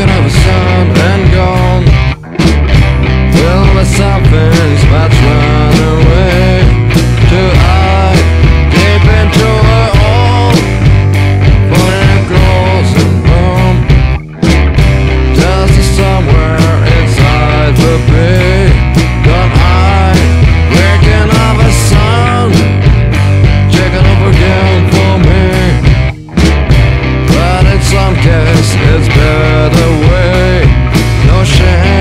thinking of the sun and gone. Till the something's much run away, to hide deep into the hole, for it grows and bone. Dust is somewhere inside the bay. Don't hide, waking up the sun, checking up again for me. But in some case it's better way, no shame.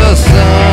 The sun.